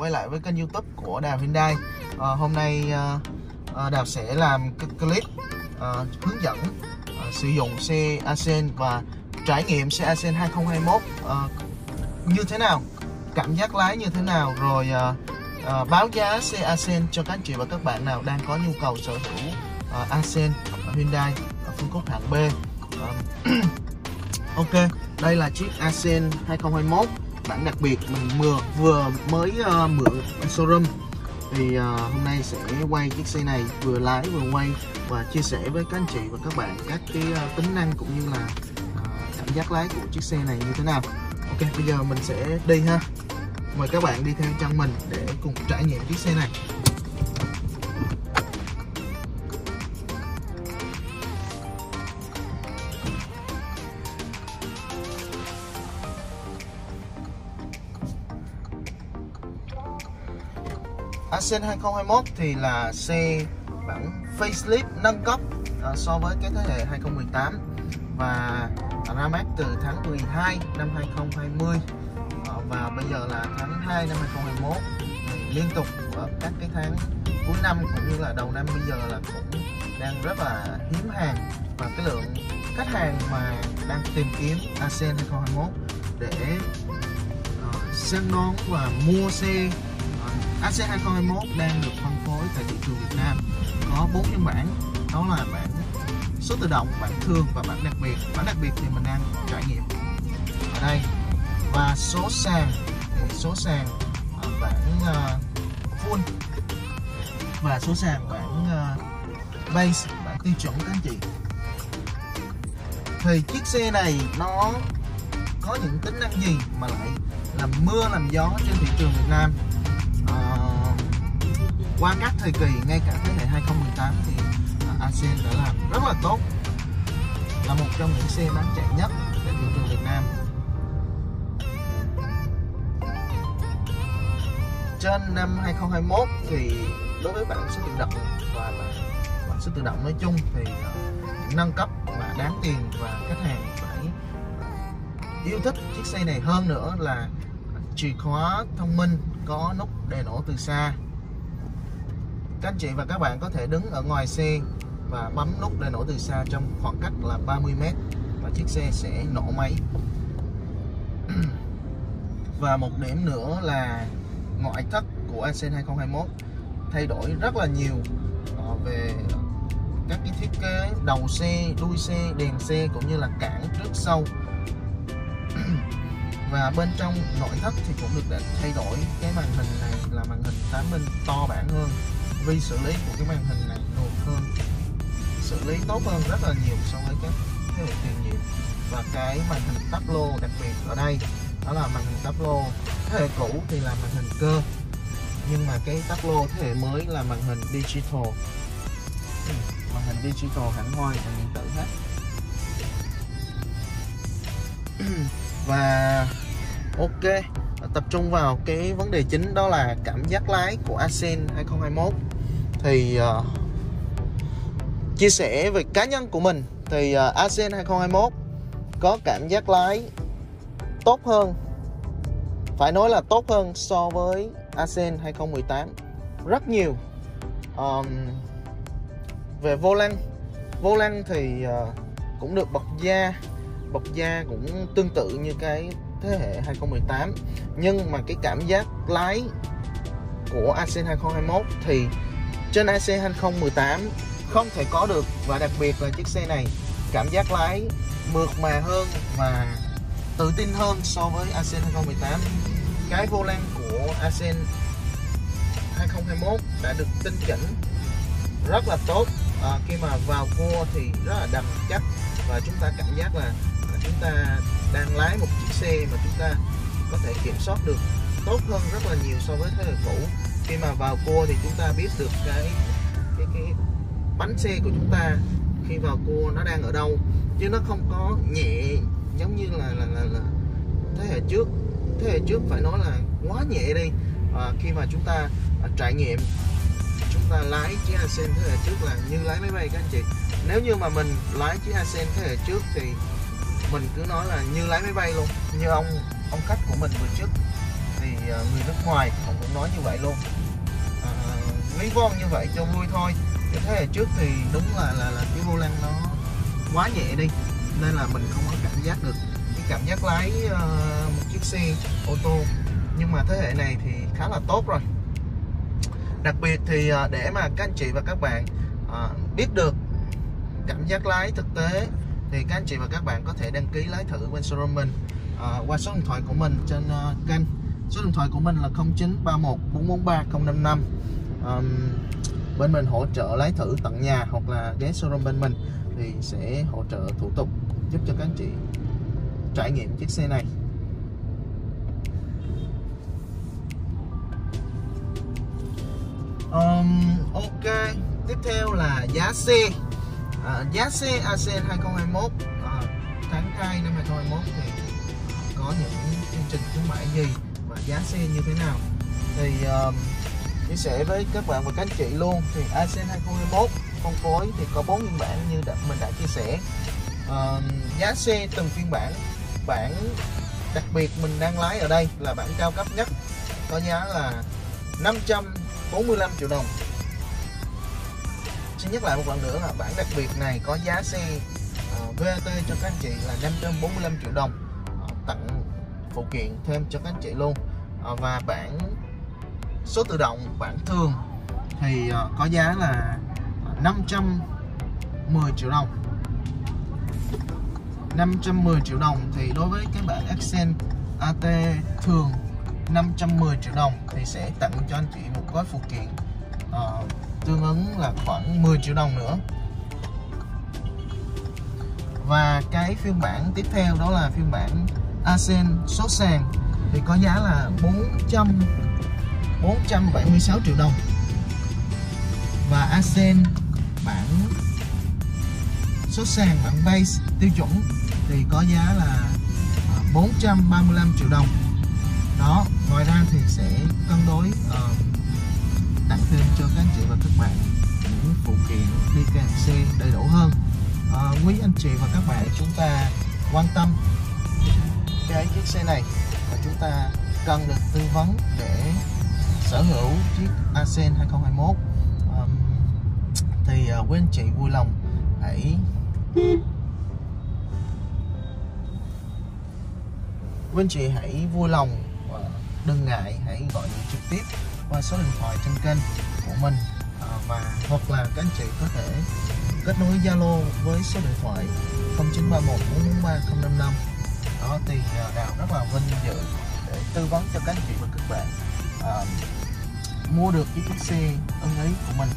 Quay lại với kênh YouTube của Đào Hyundai. Hôm nay Đào sẽ làm cái clip hướng dẫn sử dụng xe Accent và trải nghiệm xe Accent 2021 như thế nào, cảm giác lái như thế nào, rồi báo giá xe Accent cho các chị và các bạn nào đang có nhu cầu sở hữu Accent Hyundai phân khúc hạng B. Ok, đây là chiếc Accent 2021 bản đặc biệt mình vừa mới mượn showroom. Thì hôm nay sẽ quay chiếc xe này, vừa lái vừa quay và chia sẻ với các anh chị và các bạn các cái tính năng cũng như là cảm giác lái của chiếc xe này như thế nào. Ok, bây giờ mình sẽ đi ha. Mời các bạn đi theo chân mình để cùng trải nghiệm chiếc xe này. Accent 2021 thì là xe bản facelift nâng cấp so với cái thế hệ 2018 và ra mắt từ tháng 12 năm 2020 và bây giờ là tháng 2 năm 2021. Liên tục ở các cái tháng cuối năm cũng như là đầu năm bây giờ là cũng đang rất là hiếm hàng, và cái lượng khách hàng mà đang tìm kiếm Accent 2021 để săn đón và mua xe Accent 2021 đang được phân phối tại thị trường Việt Nam có 4 phiên bản, đó là bản số tự động, bản thường và bản đặc biệt. Bản đặc biệt thì mình đang trải nghiệm ở đây, và số sàn thì số sàn bản full và số sàn bản base, bản tiêu chuẩn các anh chị. Thì chiếc xe này nó có những tính năng gì mà lại làm mưa làm gió trên thị trường Việt Nam? Qua các thời kỳ, ngay cả thế hệ 2018 thì Accent đã làm rất là tốt, là một trong những xe bán chạy nhất tại thị trường Việt Nam. Trên năm 2021 thì đối với bản số tự động và bản số tự động nói chung thì nâng cấp và đáng tiền, và khách hàng phải yêu thích chiếc xe này hơn nữa là chìa khóa thông minh có nút để nổ từ xa. Các anh chị và các bạn có thể đứng ở ngoài xe và bấm nút để nổ từ xa trong khoảng cách là 30 m và chiếc xe sẽ nổ máy. Và một điểm nữa là ngoại thất của Accent 2021 thay đổi rất là nhiều về các cái thiết kế đầu xe, đuôi xe, đèn xe cũng như là cản trước sau. Và bên trong nội thất thì cũng được thay đổi. Cái màn hình này là màn hình 8 inch to bản hơn, vì xử lý của cái màn hình này nổi hơn, xử lý tốt hơn rất là nhiều so với các thế hệ tiền nhiệm. Và cái màn hình táp lô đặc biệt ở đây đó là màn hình táp lô thế hệ cũ thì là màn hình cơ, nhưng mà cái táp lô thế hệ mới là màn hình digital, hẳn hoi và điện tử hết. Và ok, tập trung vào cái vấn đề chính, đó là cảm giác lái của Accent 2021. Thì chia sẻ về cá nhân của mình thì Accent 2021 có cảm giác lái tốt hơn, phải nói là tốt hơn so với Accent 2018 rất nhiều. Về vô lăng thì cũng được bọc da cũng tương tự như cái thế hệ 2018, nhưng mà cái cảm giác lái của Accent 2021 thì trên Accent 2018 không thể có được, và đặc biệt là chiếc xe này cảm giác lái mượt mà hơn và tự tin hơn so với Accent 2018. Cái vô lăng của Accent 2021 đã được tinh chỉnh rất là tốt, khi mà vào cua thì rất là đậm chắc và chúng ta cảm giác là chúng ta đang lái một chiếc xe mà chúng ta có thể kiểm soát được tốt hơn rất là nhiều so với thế hệ cũ. Khi mà vào cua thì chúng ta biết được cái bánh xe của chúng ta khi vào cua nó đang ở đâu, chứ nó không có nhẹ giống như là thế hệ trước. Thế hệ trước phải nói là quá nhẹ đi. Khi mà chúng ta trải nghiệm, chúng ta lái chiếc Accent thế hệ trước là như lái máy bay các anh chị. Nếu như mà mình lái chiếc Accent thế hệ trước thì mình cứ nói là như lái máy bay luôn. Như ông khách của mình vừa trước thì người nước ngoài ông cũng nói như vậy luôn, lý von như vậy cho vui thôi. Cái thế hệ trước thì đúng là cái vô lăng nó quá nhẹ đi, nên là mình không có cảm giác được cái cảm giác lái một chiếc xe ô tô. Nhưng mà thế hệ này thì khá là tốt rồi. Đặc biệt thì để mà các anh chị và các bạn biết được cảm giác lái thực tế thì các anh chị và các bạn có thể đăng ký lái thử bên showroom mình qua số điện thoại của mình trên kênh. Số điện thoại của mình là 0931443055. Bên mình hỗ trợ lái thử tận nhà, hoặc là ghé showroom bên mình thì sẽ hỗ trợ thủ tục giúp cho các anh chị trải nghiệm chiếc xe này. Ok, tiếp theo là giá xe. Giá xe Accent 2021 tháng 2 năm 2021 thì có những chương trình khuyến mãi gì và giá xe như thế nào thì chia sẻ với các bạn và các anh chị luôn. Thì Accent 2021 phân phối thì có 4 phiên bản như mình đã chia sẻ. Giá xe từng phiên bản, bản đặc biệt mình đang lái ở đây là bản cao cấp nhất, có giá là 545 triệu đồng. Xin nhắc lại một lần nữa là bản đặc biệt này có giá xe VAT cho các anh chị là 545 triệu đồng, tặng phụ kiện thêm cho các anh chị luôn. Và bản số tự động, bản thường thì có giá là 510 triệu đồng. 510 triệu đồng thì đối với cái bản Accent AT thường 510 triệu đồng thì sẽ tặng cho anh chị một gói phụ kiện tương ứng là khoảng 10 triệu đồng nữa. Và cái phiên bản tiếp theo đó là phiên bản Accent số sàn thì có giá là 476 triệu đồng. Và Accent bản số sàn, bản base tiêu chuẩn thì có giá là 435 triệu đồng. Đó, ngoài ra thì sẽ cân đối tặng thêm cho các anh chị và các bạn những phụ kiện đi kèm xe đầy đủ hơn. Quý anh chị và các bạn chúng ta quan tâm cái chiếc xe này và chúng ta cần được tư vấn để sở hữu chiếc Accent 2021 thì quý anh chị vui lòng hãy đừng ngại, hãy gọi điện trực tiếp qua số điện thoại trên kênh của mình, và hoặc là các anh chị có thể kết nối Zalo với số điện thoại 0931443055. Đó thì Đào rất là vinh dự để tư vấn cho các anh chị và các bạn mua được cái chiếc xe ưng ý của mình.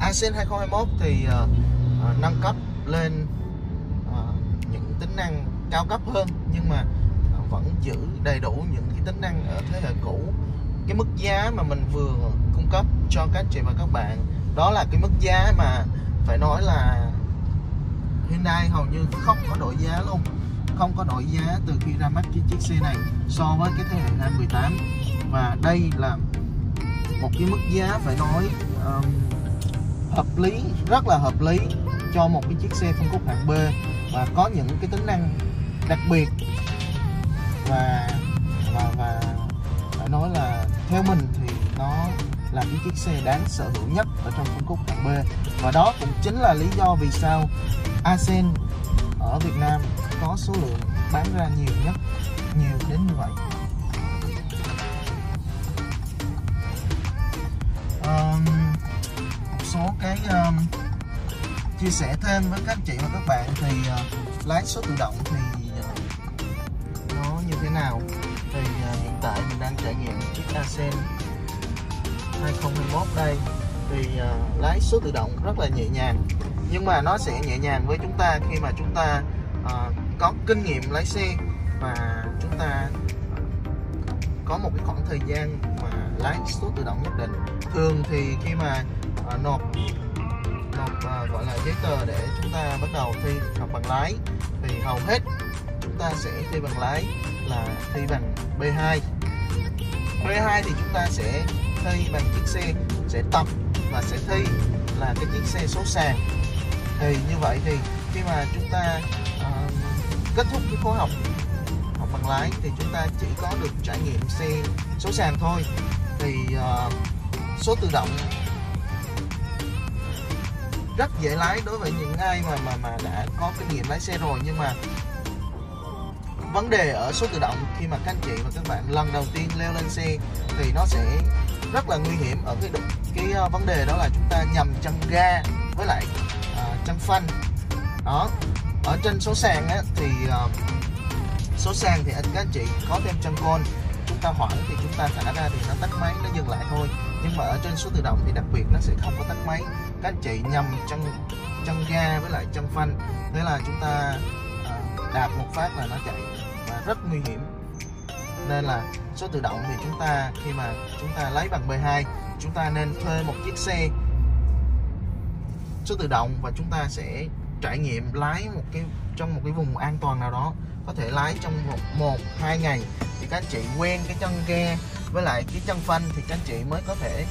Accent 2021 thì nâng cấp lên những tính năng cao cấp hơn, nhưng mà vẫn giữ đầy đủ những cái tính năng ở thế hệ cũ. Cái mức giá mà mình vừa cung cấp cho các chị và các bạn đó là cái mức giá mà phải nói là Hyundai hầu như không có đổi giá luôn, không có đổi giá từ khi ra mắt cái chiếc xe này so với cái thế hệ 2018. Và đây là một cái mức giá phải nói hợp lý, rất là hợp lý cho một cái chiếc xe phân khúc hạng B và có những cái tính năng đặc biệt và phải nói là theo mình thì nó là cái chiếc xe đáng sở hữu nhất ở trong phân khúc hạng B. Và đó cũng chính là lý do vì sao Accent ở Việt Nam có số lượng bán ra nhiều đến như vậy. Một số cái chia sẻ thêm với các anh chị và các bạn thì lái số tự động thì nó như thế nào? nào. Thì hiện tại mình đang trải nghiệm chiếc Accent 2021 đây. Thì lái số tự động rất là nhẹ nhàng, nhưng mà nó sẽ nhẹ nhàng với chúng ta khi mà chúng ta có kinh nghiệm lái xe và chúng ta có một cái khoảng thời gian mà lái số tự động nhất định. Thường thì khi mà nộp gọi là giấy tờ để chúng ta bắt đầu thi học bằng lái thì hầu hết chúng ta sẽ thi bằng lái là thi bằng B2. B2 thì chúng ta sẽ thi bằng chiếc xe sẽ tập và sẽ thi là cái chiếc xe số sàn. Thì như vậy thì khi mà chúng ta kết thúc cái khóa học bằng lái thì chúng ta chỉ có được trải nghiệm xe số sàn thôi. Thì số tự động rất dễ lái đối với những ai mà đã có kinh nghiệm lái xe rồi. Nhưng mà vấn đề ở số tự động khi mà các anh chị và các bạn lần đầu tiên leo lên xe thì nó sẽ rất là nguy hiểm ở cái vấn đề đó là chúng ta nhầm chân ga với lại chân phanh đó. Ở trên số sàn á, thì số sàn thì các anh chị có thêm chân côn, chúng ta hoảng thì chúng ta thả ra thì nó tắt máy, nó dừng lại thôi. Nhưng mà ở trên số tự động thì đặc biệt nó sẽ không có tắt máy, các anh chị nhầm chân ga với lại chân phanh, thế là chúng ta đạp một phát là nó chạy và rất nguy hiểm. Nên là số tự động thì chúng ta khi mà chúng ta lái bằng B2, chúng ta nên thuê một chiếc xe số tự động và chúng ta sẽ trải nghiệm lái trong một cái vùng an toàn nào đó, có thể lái trong 1-2 ngày thì các anh chị quen cái chân ga với lại cái chân phanh thì các anh chị mới có thể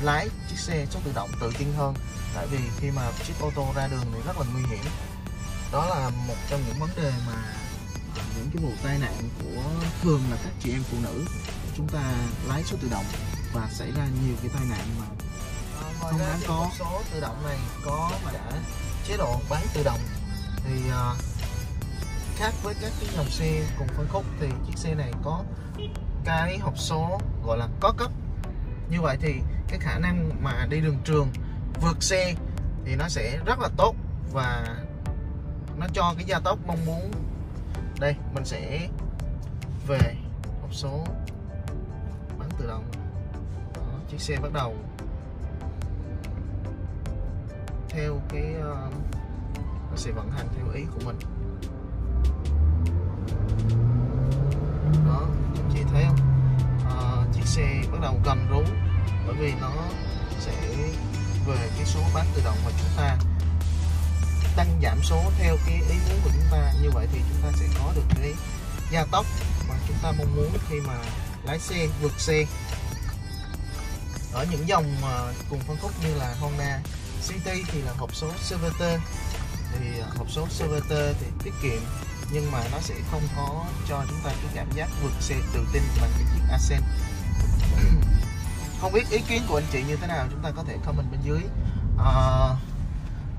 lái chiếc xe số tự động tự tin hơn. Tại vì khi mà chiếc ô tô ra đường thì rất là nguy hiểm. Đó là một trong những vấn đề mà những cái vụ tai nạn của thường là các chị em phụ nữ, chúng ta lái số tự động và xảy ra nhiều cái tai nạn mà không đáng có. Số tự động này có cả chế độ bán tự động thì khác với các cái dòng xe cùng phân khúc thì chiếc xe này có cái hộp số gọi là có cấp. Như vậy thì cái khả năng mà đi đường trường vượt xe thì nó sẽ rất là tốt và nó cho cái gia tốc mong muốn. Đây mình sẽ về hộp số bắn tự động. Đó, chiếc xe bắt đầu theo cái nó sẽ vận hành theo ý của mình. Đó, anh chị thấy không? Chiếc xe bắt đầu cầm rú bởi vì nó sẽ về cái số bắn tự động mà chúng ta tăng giảm số theo cái ý muốn của chúng ta. Như vậy thì chúng ta sẽ có được cái gia tốc mà chúng ta mong muốn khi mà lái xe vượt xe. Ở những dòng cùng phân khúc như là Honda City thì là hộp số CVT, thì hộp số CVT thì tiết kiệm nhưng mà nó sẽ không có cho chúng ta cái cảm giác vượt xe tự tin bằng cái chiếc Accent. Không biết ý kiến của anh chị như thế nào, chúng ta có thể comment bên dưới.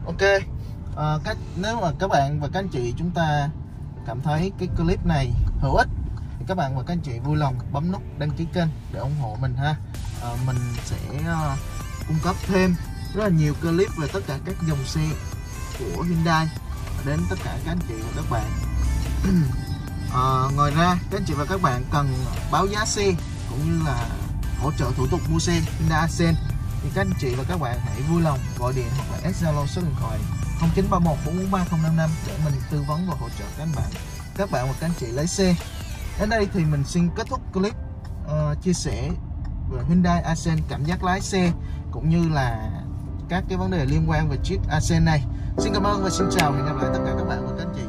Ok. Nếu mà các bạn và các anh chị chúng ta cảm thấy cái clip này hữu ích thì các bạn và các anh chị vui lòng bấm nút đăng ký kênh để ủng hộ mình ha. Mình sẽ cung cấp thêm rất là nhiều clip về tất cả các dòng xe của Hyundai đến tất cả các anh chị và các bạn. Ngoài ra các anh chị và các bạn cần báo giá xe cũng như là hỗ trợ thủ tục mua xe Hyundai Accent thì các anh chị và các bạn hãy vui lòng gọi điện hoặc là Zalo số điện thoại 0931443055 để mình tư vấn và hỗ trợ các bạn và các anh chị lái xe. Đến đây thì mình xin kết thúc clip chia sẻ về Hyundai Accent, cảm giác lái xe cũng như là các cái vấn đề liên quan về chiếc Accent này. Xin cảm ơn và xin chào, hẹn gặp lại tất cả các bạn và các anh chị.